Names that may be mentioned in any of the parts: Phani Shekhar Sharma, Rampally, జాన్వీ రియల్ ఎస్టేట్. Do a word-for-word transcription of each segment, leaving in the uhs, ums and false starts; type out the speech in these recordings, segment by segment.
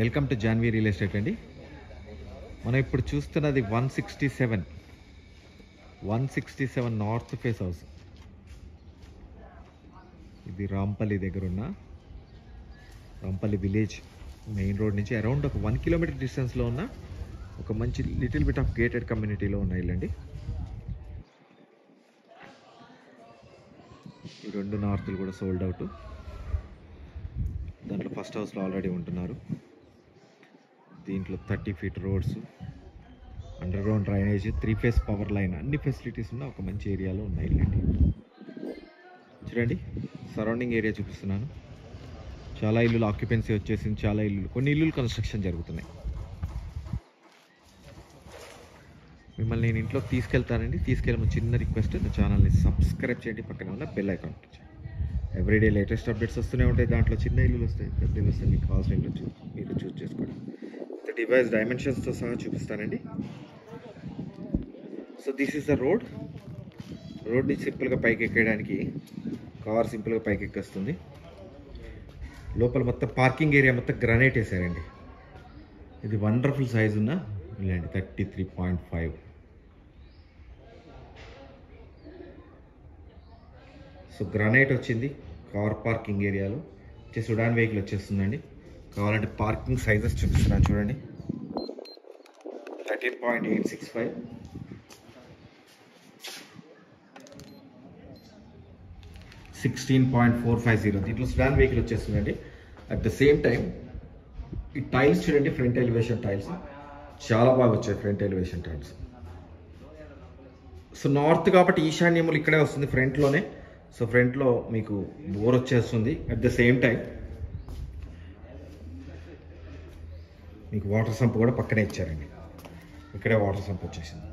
Welcome to జాన్వీ రియల్ ఎస్టేట్ అండి. మనం ఇప్పుడు చూస్తున్నది one sixty seven one sixty seven north face house. ఇది రాంపల్లి దగ్గర ఉన్న రాంపల్లి విలేజ్ మెయిన్ రోడ్ నుంచి అరౌండ్ ఒక వన్ కిలోమీటర్ డిస్టెన్స్లో ఉన్న ఒక మంచి లిటిల్ బిట్ ఆఫ్ గేటెడ్ కమ్యూనిటీలో ఉన్న ఇల్లండి. ఈ రెండు నార్తులు కూడా సోల్డ్ అవుట్. దాంట్లో ఫస్ట్ హౌస్లో ఆల్రెడీ ఉంటున్నారు. దీంట్లో thirty feet roads, underground drainage, three phase power line, అన్ని ఫెసిలిటీస్ ఉన్న ఒక మంచి ఏరియాలో ఉన్నాయి ఇల్లండి. చూడండి సరౌండింగ్ ఏరియా చూపిస్తున్నాను. చాలా ఇల్లులు ఆక్యుపెన్సీ వచ్చేసింది, చాలా ఇల్లులు కొన్ని ఇల్లులు కన్స్ట్రక్షన్ జరుగుతున్నాయి. మిమ్మల్ని నేను ఇంట్లో తీసుకెళ్తానండి. తీసుకెళ్ళిన చిన్న రిక్వెస్ట్, నా ఛానల్ని సబ్స్క్రైబ్ చేయండి, పక్కన ఉన్న బెల్ ఐకాన్ చేయండి. ఎవ్రీడే లేటెస్ట్ అప్డేట్స్ వస్తూనే ఉంటాయి. దాంట్లో చిన్న ఇల్లులు వస్తాయి, పెద్ద ఇల్లు వస్తాయి. మీకు కావాల్సిన ఇల్లు చూ మీరు చూస్ చేసుకోండి. డివైస్ డైమెన్షన్స్తో సహా చూపిస్తానండి. So this is the road. రోడ్ని సింపుల్గా పైకి ఎక్కడానికి కార్ సింపుల్గా పైకి ఎక్కేస్తుంది. లోపల మొత్తం పార్కింగ్ ఏరియా మొత్తం గ్రానైట్ వేసారండి. ఇది వండర్ఫుల్ సైజ్ ఉన్న ఇల్లండి. Thirty three point five so granite వచ్చింది. కార్ పార్కింగ్ ఏరియాలో వచ్చే సుడాన్ వెహికల్ వచ్చేస్తుందండి. కావాలంటే పార్కింగ్ సైజెస్ చూపిస్తున్నాను చూడండి. Thirteen point eight six five sixteen point four five zero. దీంట్లో స్టాన్ వెహికల్ వచ్చేస్తుందండి. అట్ ద సేమ్ టైం ఈ టైల్స్ చూడండి, ఫ్రంట్ ఎలివేషన్ టైల్స్ చాలా బాగా వచ్చాయి. Front elevation tiles so north కాబట్టి ఈశాన్యములు ఇక్కడే వస్తుంది ఫ్రంట్లోనే. సో ఫ్రంట్లో మీకు బోర్ వచ్చేస్తుంది. అట్ ద సేమ్ టైం మీకు వాటర్ సంప్ కూడా పక్కనే ఇచ్చారండి. ఇక్కడే వాటర్ సంప్ వచ్చేసింది.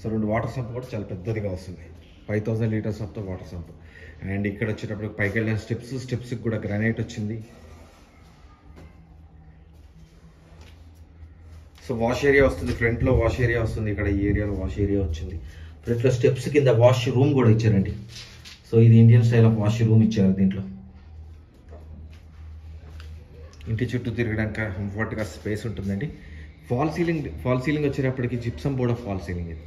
సో రెండు వాటర్ సంప్ కూడా చాలా పెద్దదిగా వస్తుంది. Five thousand litres of the water sump. And ఇక్కడ వచ్చేటప్పుడు పైకి వెళ్ళిన స్టెప్స్ స్టెప్స్కి కూడా గ్రానైట్ వచ్చింది. సో వాష్ ఏరియా వస్తుంది, ఫ్రంట్లో వాష్ ఏరియా వస్తుంది. ఇక్కడ ఈ ఏరియాలో వాష్ ఏరియా వచ్చింది. ఫ్రంట్లో స్టెప్స్ కింద వాష్ రూమ్ కూడా ఇచ్చారండి. సో ఇది Indian style of washroom ఇచ్చారు. దీంట్లో ఇంటి చుట్టూ తిరగడానికి కంఫర్ట్గా స్పేస్ ఉంటుందండి. ఫాల్ సీలింగ్ ఫాల్ సీలింగ్ వచ్చేటప్పటికి gypsum board of fall ceiling. ఇది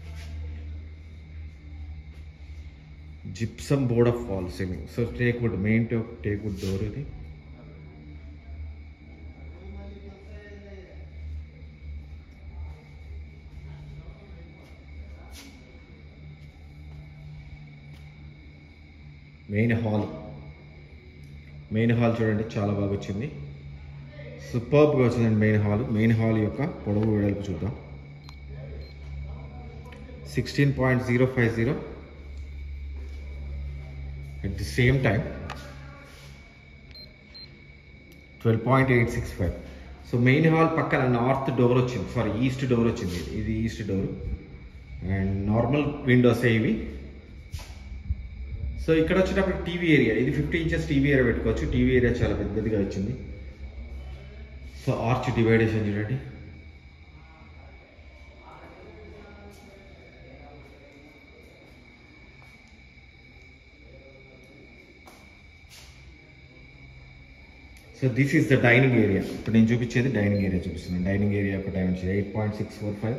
gypsum board of fall ceiling. So teakwood main teak teakwood door ఇది. మెయిన్ హాల్ మెయిన్ హాల్ చూడండి చాలా బాగా వచ్చింది. సూపర్బ్గా వచ్చిందండి మెయిన్ హాల్. మెయిన్ హాల్ యొక్క పొడవు వెడల్పు చూద్దాం. Sixteen point zero five zero. At the same time twelve point eight six five. So main hall పక్కన నార్త్ డోర్ వచ్చింది, సారీ ఈస్ట్ డోర్ వచ్చింది. ఇది ఈస్ట్ డోర్ అండ్ నార్మల్ విండోసే ఇవి. సో ఇక్కడ వచ్చేటప్పుడు టీవీ ఏరియా, ఇది ఫిఫ్టీ ఇంచెస్ టీవీ ఏరియా పెట్టుకోవచ్చు. టీవీ ఏరియా చాలా పెద్దదిగా వచ్చింది. సో ఆర్చ్ డివైడేషన్ చూడండి. So this is the dining area. ఇప్పుడు నేను చూపించేది డైనింగ్ ఏరియా చూపిస్తున్నాను. డైనింగ్ ఏరియా యొక్క dimension eight point six four five,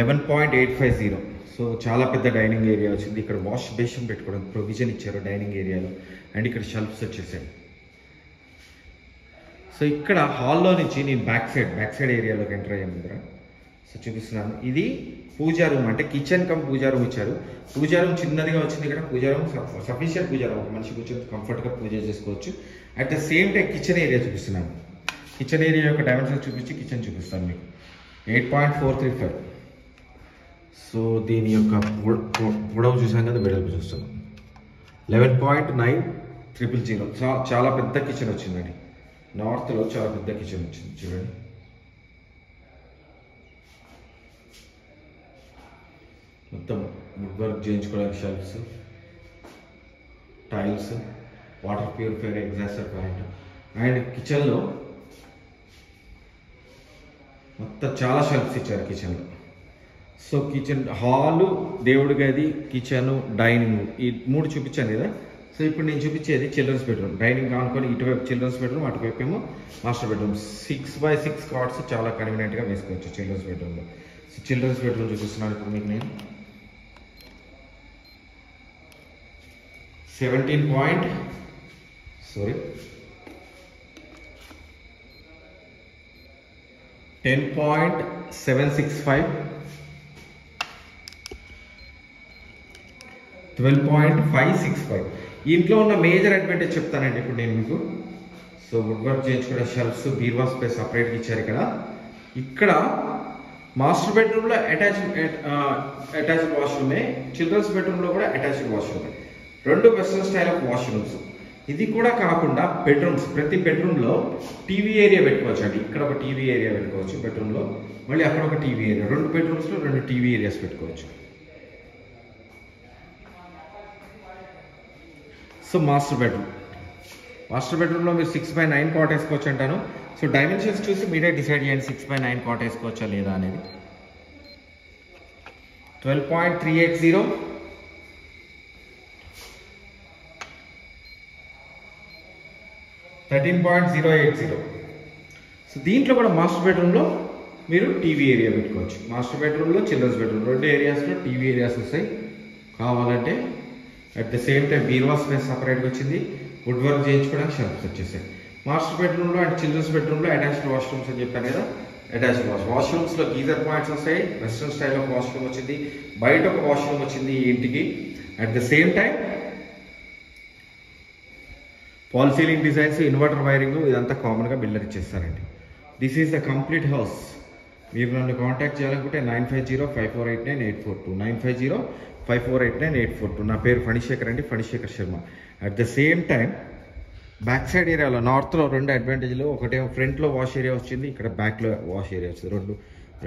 eleven point eight five zero. So చాలా పెద్ద డైనింగ్ ఏరియా వచ్చింది. ఇక్కడ వాష్ బేసిన్ పెట్టుకోవడానికి ప్రొవిజన్ ఇచ్చారు డైనింగ్ ఏరియాలో. అండ్ ఇక్కడ షెల్ఫ్స్ వచ్చేసాయి. సో ఇక్కడ హాల్లో నుంచి నేను బ్యాక్ సైడ్ బ్యాక్ సైడ్ ఏరియాలోకి ఎంటర్ అయ్యే ముందర సో చూపిస్తున్నాను. ఇది పూజా రూమ్, అంటే కిచెన్ కమ్ పూజా రూమ్ ఇచ్చారు. పూజా రూమ్ చిన్నదిగా వచ్చింది. ఇక్కడ పూజా రూమ్ సఫిషియంట్ పూజా రూమ్, ఒక మనిషి కూర్చొని కంఫర్ట్గా పూజ చేసుకోవచ్చు. At the same time kitchen area చూపిస్తున్నాను. కిచెన్ ఏరియా యొక్క డైమెన్షన్ చూపించి కిచెన్ చూపిస్తాను మీకు. Eight point four three five. So దీని యొక్క పొడవు చూసాం కదా, వెడల్పు చూస్తున్నాం. Eleven point nine triple zero. చాలా పెద్ద కిచెన్ వచ్చిందండి. నార్త్లో చాలా పెద్ద కిచెన్ వచ్చింది చూడండి. మొత్తం వుడ్ వర్క్ చేయించుకోవడానికి shelves, tiles, water purifier, exhauster point. And కిచెన్లో మొత్తం చాలా షెల్ఫ్స్ ఇచ్చారు కిచెన్లో. సో కిచెన్, హాలు, దేవుడి గది, కిచెను, డైనింగ్, ఈ మూడు చూపించాను కదా. So, now I will children's bedroom. Dining room, children's bedroom, master bedroom. six by six cots are very convenient in children's bedroom. So, children's bedroom is seventeen point. Sorry. ten point seven six five. twelve point five six five. Include a major advantage of the so woodwork change for a shelf, so birva space separate each other. Master bedroom attached uh, attached washroom, children's bedroom attached washroom. Rondo western style of washrooms. This is bedrooms. Every bedroom lo T V area bedkochadi. Ikkada T V area bedkochu bedroom lo. Malli akkada T V area. Rondo bedrooms lo rondo T V areas bedkochu. So master bedroom. Master bedroom lo six by nine cot eskochu antanu. So dimensions chusi meere decide cheyandi six by nine cot eskocha leda anedi. twelve point three eight zero. thirteen point zero eight zero. So deentlo kuda master bedroom lo meeru T V area pettukochu. Master bedroom lo children's bedroom rendu areas lo T V areas usayi kavalante. At the same time, birva space separate vachindi, woodwork change kuda shelves vachese. Master bedroom lo and children's bedroom lo attached washrooms ani cheppanu kada, attached wash washrooms lo geyser points vastayi, western style of washroom vachindi, bayata oka washroom vachindi intiki. At the same time wall ceiling designs, inverter wiring idantha common ga builder ichestarandi. This is the complete house. Meeru nannu contact cheyalanunte nine five zero five four eight nine eight four two nine five zero five four eight nine eight four two. Na peru Phani Shekhar andi, Phani Shekhar Sharma. At the same time back side area lo north lo rendu advantage lo okate front lo wash area vachindi, ikkada back lo wash area vachindi, rendu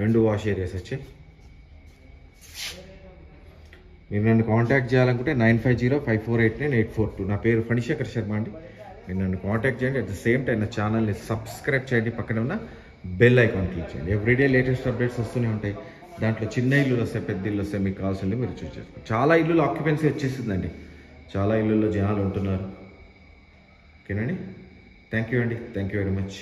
rendu wash areas vachayi. Meeru nannu contact cheyalanunte nine five zero five four eight nine eight four two. Na peru Phani Shekhar Sharma andi. Meeru nannu contact cheyandi. At the same time na channel ni subscribe cheyandi, pakkana unna bell icon click cheyandi. Every day latest updates vastune untayi. దాంట్లో చిన్న ఇల్లు వస్తే పెద్ద ఇల్లు వస్తే మీకు కావాల్సింది మీరు చూస్ చేసుకోండి. చాలా ఇల్లులో ఆక్యుపెన్సీ వచ్చేసిందండి, చాలా ఇల్లులో జనాలు ఉంటున్నారు. ఓకేనండి, థ్యాంక్ యూ అండి, థ్యాంక్ యూ వెరీ మచ్.